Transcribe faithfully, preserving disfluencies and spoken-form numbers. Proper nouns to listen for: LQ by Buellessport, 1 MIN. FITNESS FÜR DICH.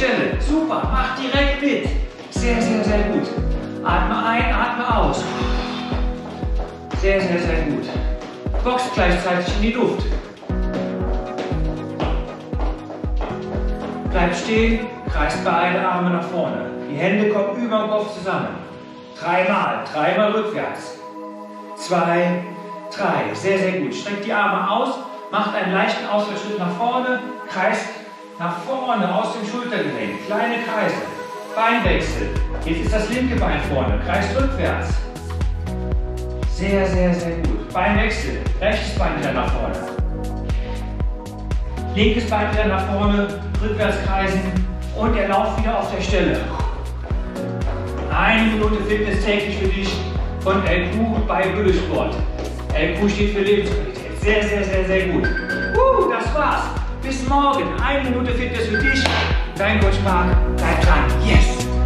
Stelle. Super, mach direkt mit. Sehr, sehr, sehr gut. Atme ein, atme aus. Sehr, sehr, sehr gut. Boxt gleichzeitig in die Luft. Bleib stehen, kreist beide Arme nach vorne. Die Hände kommen über den Kopf zusammen. Dreimal, dreimal rückwärts. Zwei, drei. Sehr, sehr gut. Streckt die Arme aus, macht einen leichten Ausfallschritt nach vorne, kreist nach vorne aus dem Schultergelenk. Kleine Kreise. Beinwechsel. Jetzt ist das linke Bein vorne. Kreist rückwärts. Sehr, sehr, sehr gut. Beinwechsel. Rechtes Bein wieder nach vorne. Linkes Bein wieder nach vorne. Rückwärts kreisen. Und der Lauf wieder auf der Stelle. Eine Minute Fitness täglich für dich von L Q bei Buellessport. L Q steht für Lebensqualität. Sehr, sehr, sehr, sehr gut. Uh, das war's. Bis morgen. Eine Minute Fitness für dich. Dein Coach Marc. Bleib dran. Yes!